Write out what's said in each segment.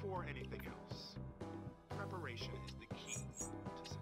before anything else, preparation is the key to success.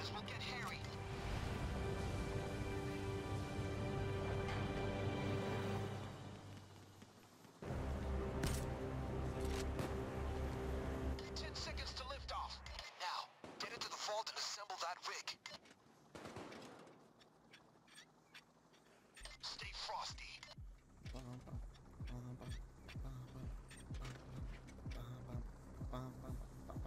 This will get hit.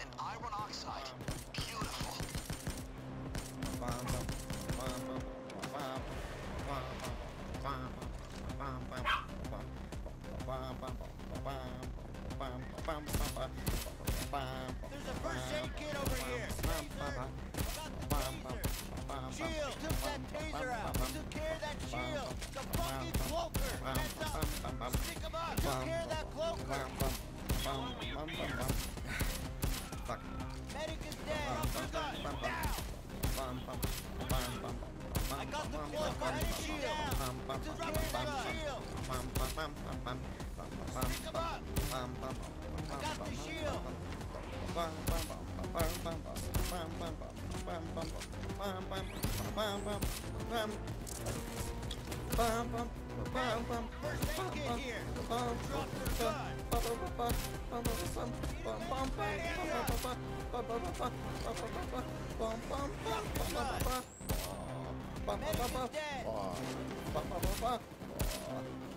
and iron oxide. Beautiful. There's a first aid kit over here. Shield, took that taser out. Took care of that shield. The fucking cloaker. That's up. Stick him up. Took care of that cloaker. Fuck. Medic is dead. Down. I got the cloaker and the shield. Took care of that shield. Stick him up. I got the shield. Watch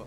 the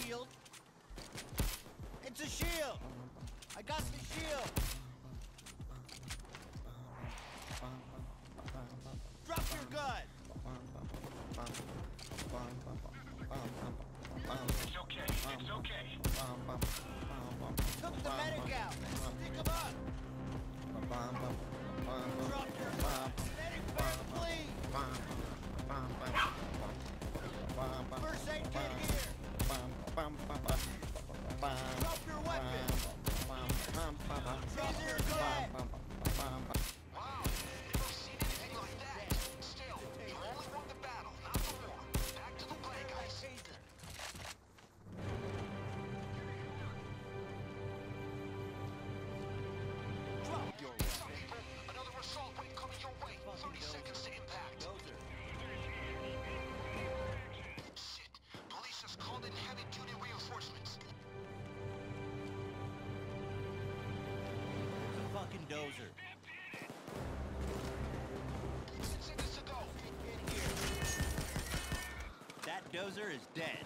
shield. It's a shield. I got the shield. Drop your gun. It's okay. It's okay. Took the medic out. Stick him up. Drop your gun. Medic first, please. First aid kit here. Drop your weapon. Drop your gun. Wow, never seen anything like that. Still, you only won the battle, not the war. Back to the play, guys. Drop your weapon. Some people, another assault wave coming your way. 30 seconds to impact. Called in heavy duty reinforcements. The fucking dozer. Seconds to go. That dozer is dead.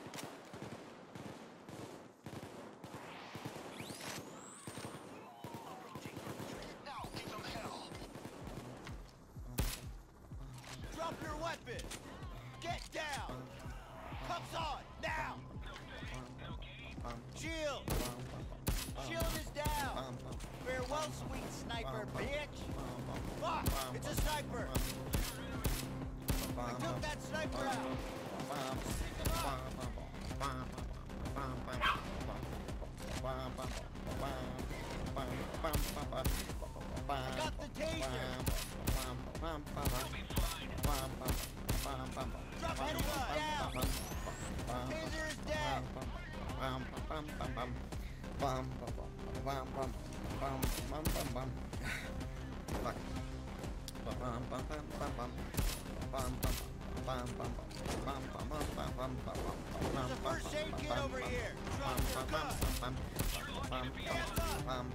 Now give them hell. Drop your weapon. Get down. Cups on. Now! Shield! Shield is down! Farewell, sweet sniper, bitch! Fuck! It's a sniper! I took that sniper out! Stick him up! I got the taser! You'll be fine! Drop anyone down! Taser is dead. There's a first aid kit over here. Drop your gun. Hands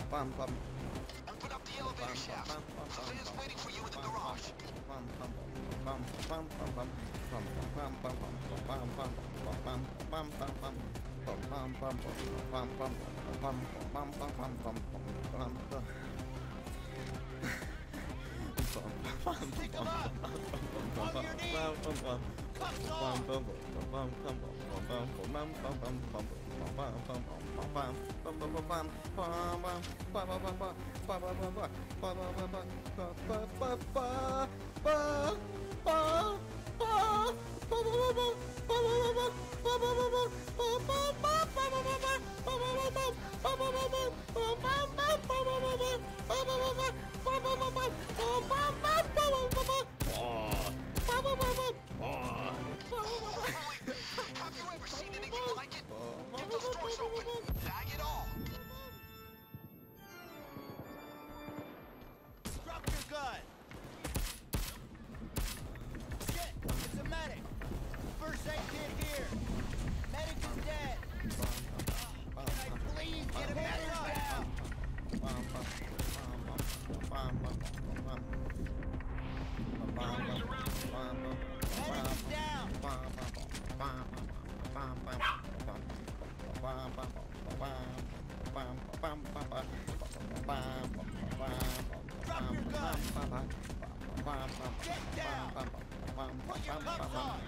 Open up the elevator shaft. Someone's waiting for you in the garage. Pick them up! On your knees! Have you ever seen anything like it? Get those doors open! Bag it all! Drop your gun! Shit! It's a medic! First aid kit here! Medic is dead! Can I please get a medic now? Medic is down! Drop your gun! Get down! Put your cuffs on!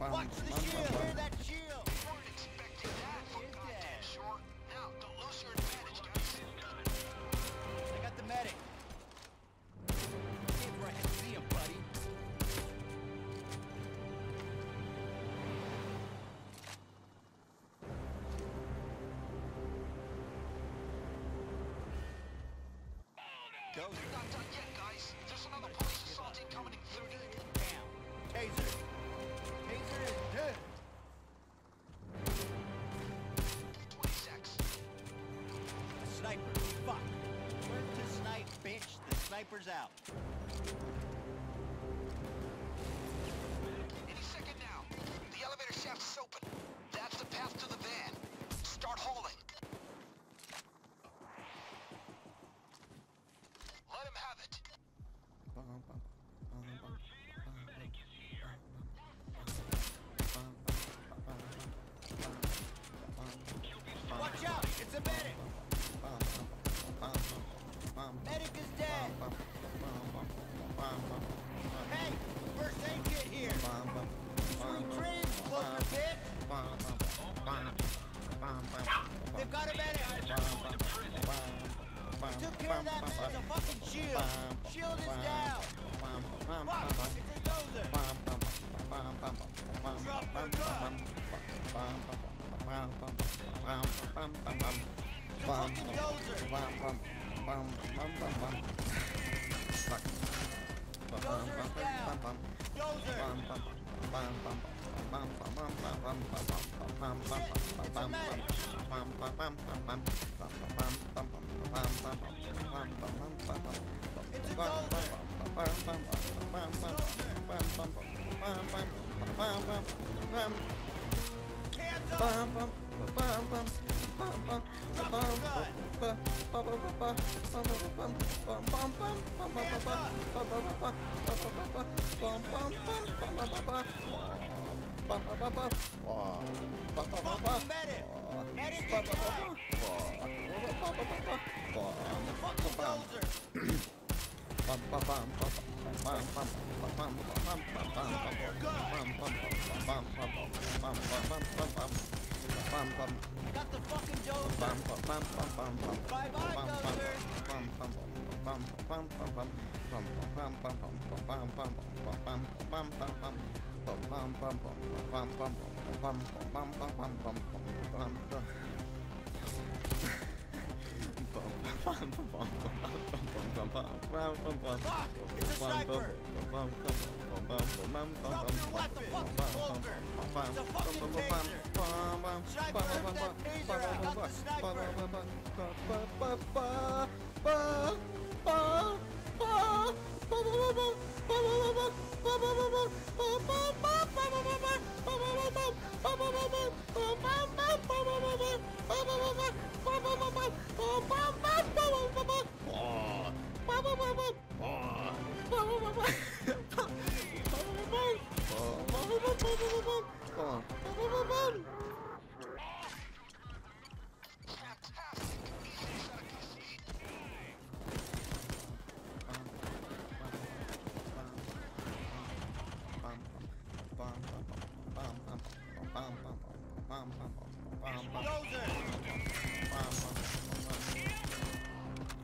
Watch the shield! Hear that shield! You weren't expecting that for goddamn sure! Now, don't lose your advantage, guys! I got the medic! See ya, buddy. Go. They're not done yet, guys. There's another police assault team coming in 30. Damn. Taser. Taser is dead. 26. A sniper. Fuck. Where's the snipe, bitch? The sniper's out. Any second now. The elevator shaft's open. That's the path to the van. Start hauling. Let him have it. Never fear, the medic is here. Watch out! It's a medic! Medic is dead! Hey! First aid kit here! Sweet dreams, closer pit! They've got a medic! We took care of that man with a fucking shield! Shield is down! Fuck! It's a dozer! Drop her gun! It's a fucking dozer! Fuck. Dozer is down! Dozer! I got the fucking dozer! Bye-bye, dozer! It's a sniper! Drop your weapon! It's a fucking taser! Sniper, lift that taser out! Not the sniper!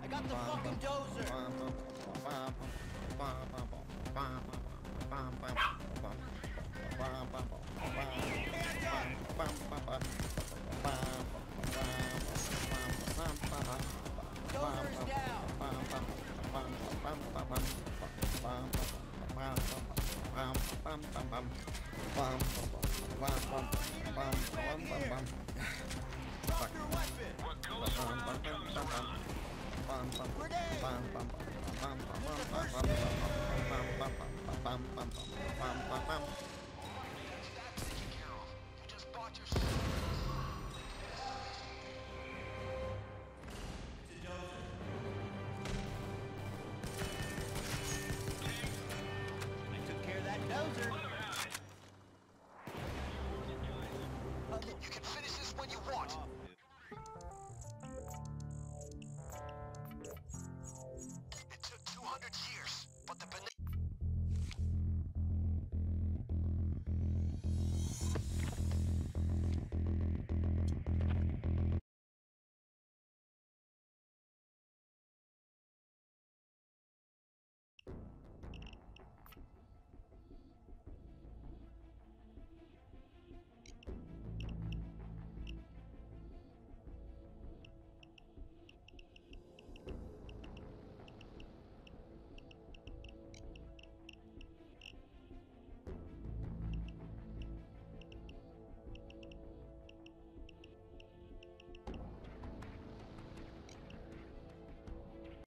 I got the fucking dozer. Dozer's down. Drop your weapon! What goes around comes around. Grenade! You just bought your I took care of that dozer! You can finish this when you want!